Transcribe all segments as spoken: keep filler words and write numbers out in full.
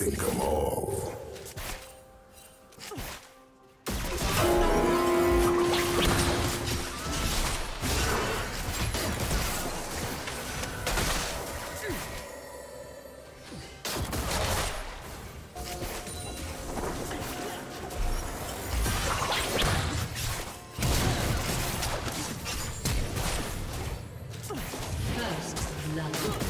Think 'em all. First love.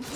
The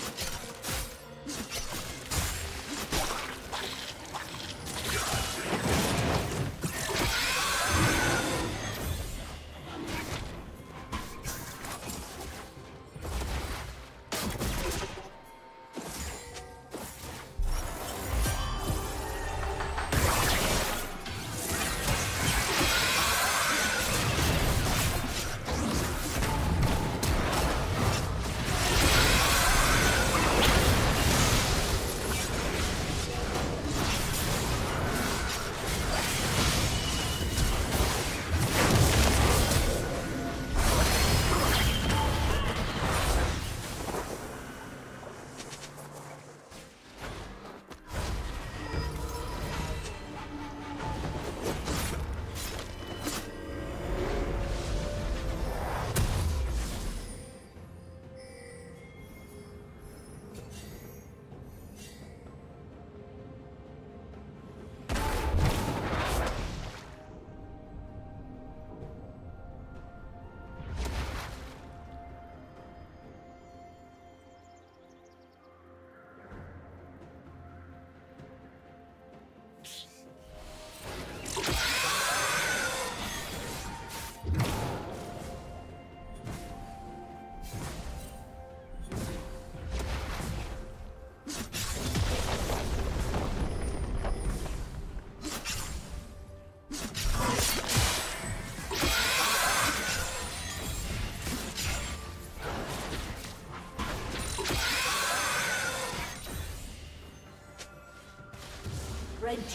red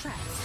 Trapped.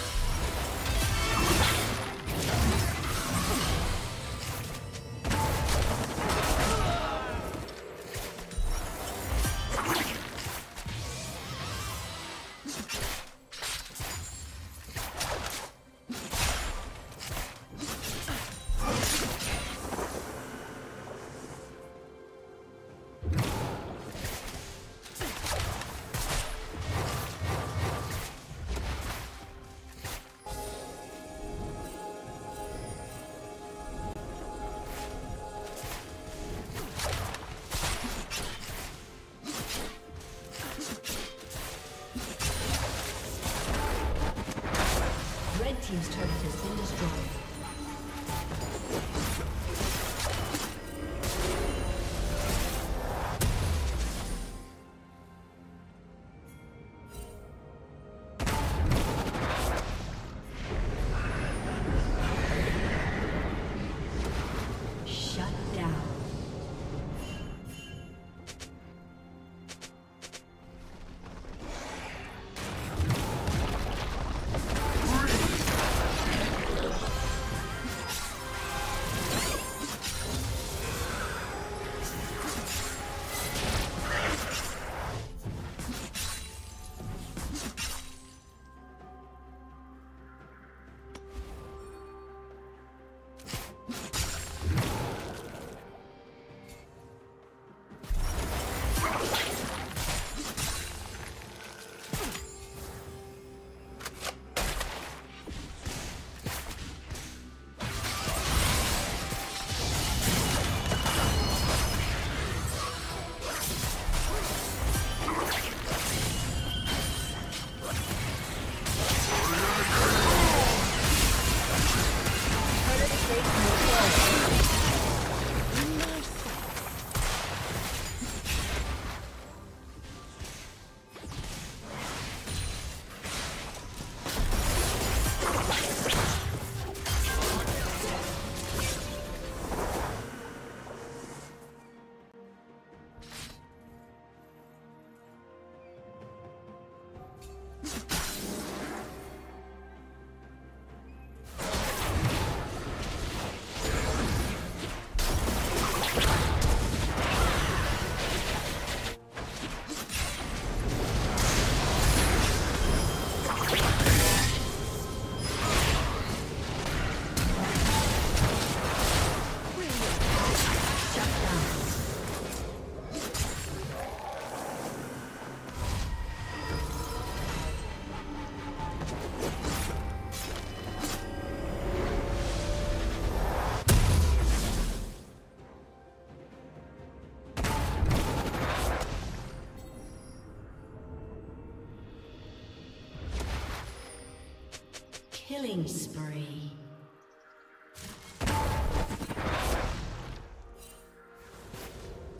Killing spree.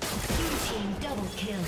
Blue team double kill.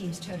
Team's turret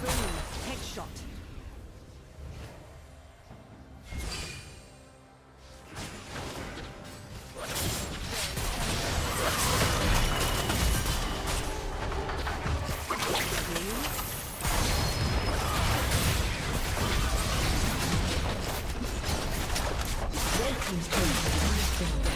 Brilliant headshot. Red team's turret has been destroyed.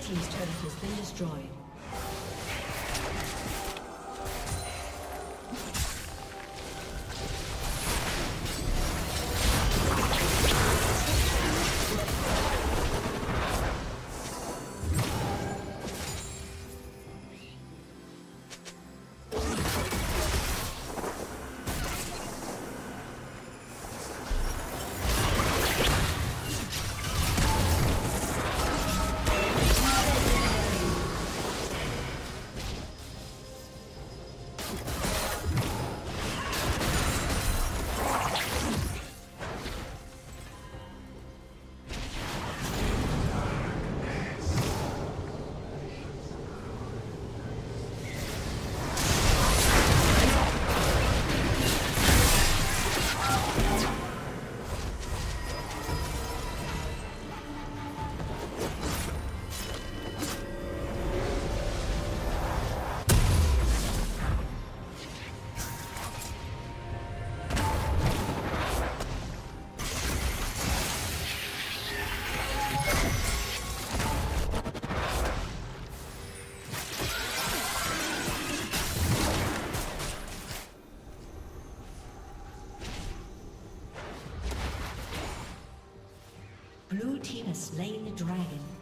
Red team's turret has been destroyed. Blue team has slain the dragon.